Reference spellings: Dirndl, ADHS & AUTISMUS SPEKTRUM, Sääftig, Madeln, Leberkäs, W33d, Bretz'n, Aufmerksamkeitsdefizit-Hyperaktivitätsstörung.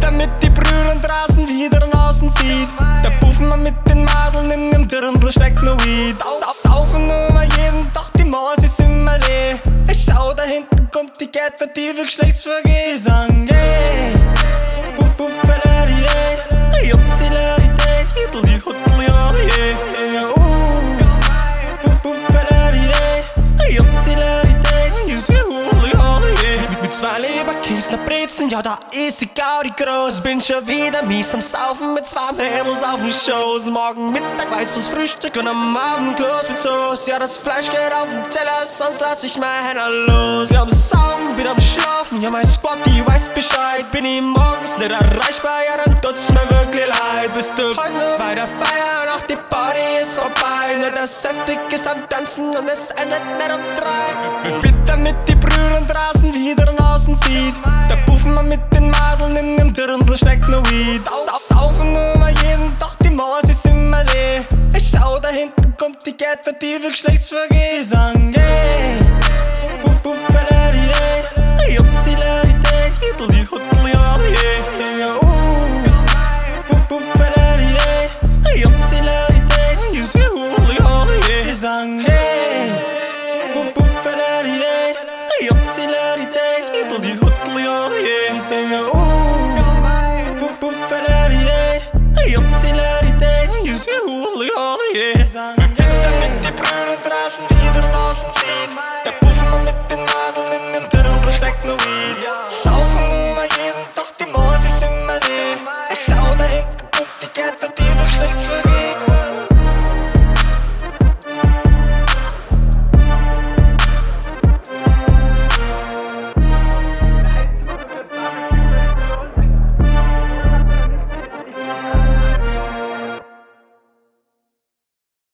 Damit die Brüder draußen wieder nach außen sieht. Der Buffmann mit den Madeln in dem Dirndl steckt nur Weed. Saufen immer jeden, doch die Maus ist immer leer. Ich schau da hinten, kommt die Gette, die will Geschlechtsvergehen. Sang, yeah. Puff, puff, Valerie, yeah. Jotzi, Larry, day. Hiddli, huddli, hori, yeah. Puff, puff, Valerie, yeah. Jotzi, Larry, day. Jussi, hurli, hori, yeah. Mit zwei Leberkäse, na Brezen, ja, da ist die Gaudi groß. Bin schon wieder mies am Saufen mit zwei Mädels auf den Schoß. Morgen Mittag weißes Frühstück und am Abend los mit Soße. Ja, das Fleisch geht auf den Teller, sonst lass ich mein Händler los. Ja, am Saufen, wieder am Schlafen, ja, mein Spot, die weiß Bescheid. Bin ich morgens nicht erreichbar, ja, dann tut's mir wirklich leid. Bist du heute nur bei der Feier, doch die Party ist vorbei. Nur das Sääftig ist am Tanzen und es endet nicht um 3. Bitte mit die Brüder draußen wieder nach außen sieht. Der Buffmann mit den Madeln in dem Dirndl steckt nur Weed. Saufen immer jeden, doch die Maus ist immer leer. Ich schau da hinten, kommt die Gette, die will Geschlechtsvergehen. Sang, yeah. Puff, puff, Valerie, yeah.